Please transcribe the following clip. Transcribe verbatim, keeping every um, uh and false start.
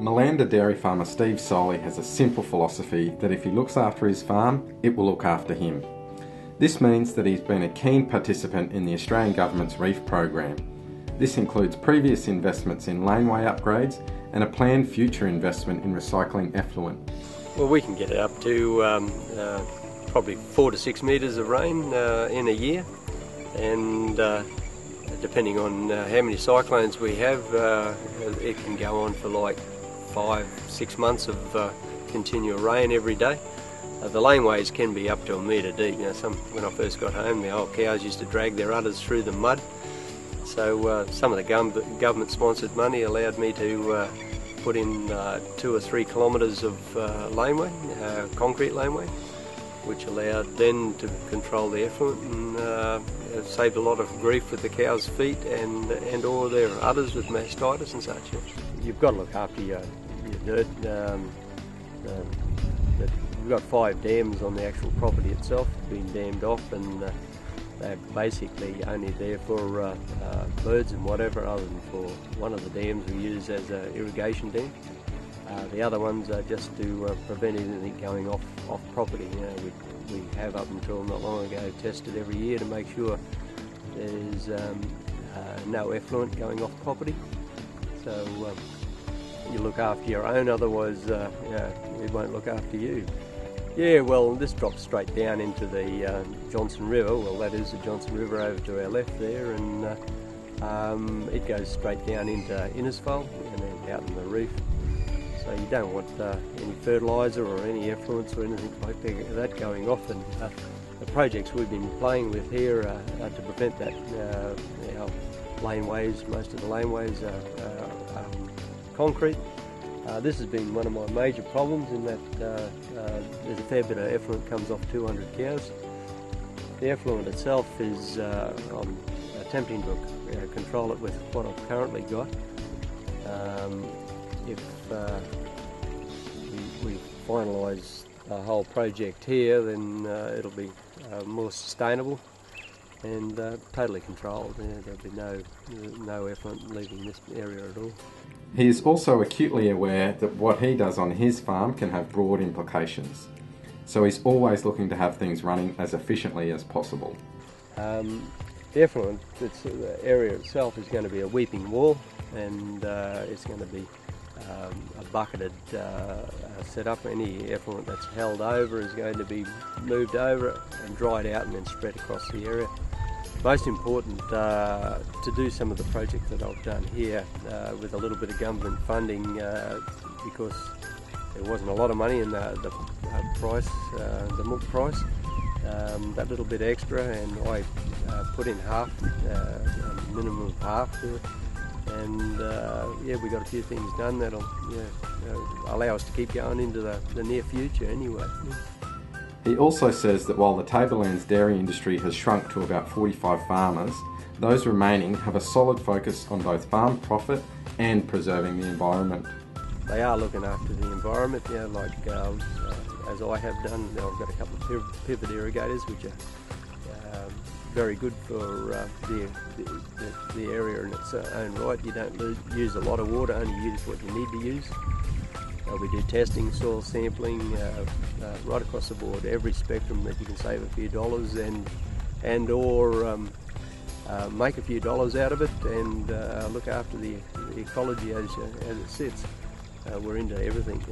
Malanda dairy farmer Steve Soley has a simple philosophy that if he looks after his farm, it will look after him. This means that he's been a keen participant in the Australian Government's Reef Programme. This includes previous investments in laneway upgrades and a planned future investment in recycling effluent. Well, we can get up to um, uh, probably four to six metres of rain uh, in a year, and uh, depending on uh, how many cyclones we have, uh, it can go on for like five, six months of uh, continual rain every day. Uh, the laneways can be up to a metre deep. You know, some, when I first got home, the old cows used to drag their udders through the mud. So uh, some of the government-sponsored money allowed me to uh, put in uh, two or three kilometres of uh, laneway, uh, concrete laneway, which allowed then to control the effluent and uh, saved a lot of grief with the cows' feet and and all their udders with mastitis and such. You've got to look after your, your dirt. Um, uh, we've got five dams on the actual property itself, being dammed off, and uh, they're basically only there for uh, uh, birds and whatever, other than for one of the dams we use as an irrigation dam. Uh, the other ones are just to uh, prevent anything going off, off property. You know, we, we have up until not long ago tested every year to make sure there's um, uh, no effluent going off property. So uh, you look after your own, otherwise uh, yeah, it won't look after you. Yeah, well, this drops straight down into the uh, Johnson River. Well, that is the Johnson River over to our left there, and uh, um, it goes straight down into Innisfail and then out in the reef. So you don't want uh, any fertiliser or any effluents or anything like that going off, and uh, the projects we've been playing with here uh, are to prevent that. Uh, our laneways, most of the laneways are, are, are concrete. Uh, this has been one of my major problems in that uh, uh, there's a fair bit of effluent comes off two hundred cows. The effluent itself is, uh, I'm attempting to uh, control it with what I've currently got. Um, If uh, we, we finalise the whole project here, then uh, it'll be uh, more sustainable and uh, totally controlled. Yeah, there'll be no, no effluent leaving this area at all. He is also acutely aware that what he does on his farm can have broad implications, so he's always looking to have things running as efficiently as possible. Um, the effluent it's, the area itself is going to be a weeping wall, and uh, it's going to be Um, a bucketed uh, setup. Any effluent that's held over is going to be moved over and dried out and then spread across the area. Most important uh, to do some of the projects that I've done here uh, with a little bit of government funding, uh, because there wasn't a lot of money in the, the price, uh, the milk price, um, that little bit extra, and I uh, put in half, uh, a minimum of half there. And uh, yeah, we got a few things done that'll yeah, uh, allow us to keep going into the, the near future anyway. Yeah. He also says that while the Tablelands dairy industry has shrunk to about forty-five farmers, those remaining have a solid focus on both farm profit and preserving the environment. They are looking after the environment, yeah, like uh, uh, as I have done. I've got a couple of pivot irrigators which are very good for uh, the, the, the area in its own right. You don't lose, use a lot of water, only use what you need to use. Uh, we do testing, soil sampling, uh, uh, right across the board, every spectrum that you can save a few dollars and, and or um, uh, make a few dollars out of it, and uh, look after the, the ecology as, as it sits. Uh, we're into everything.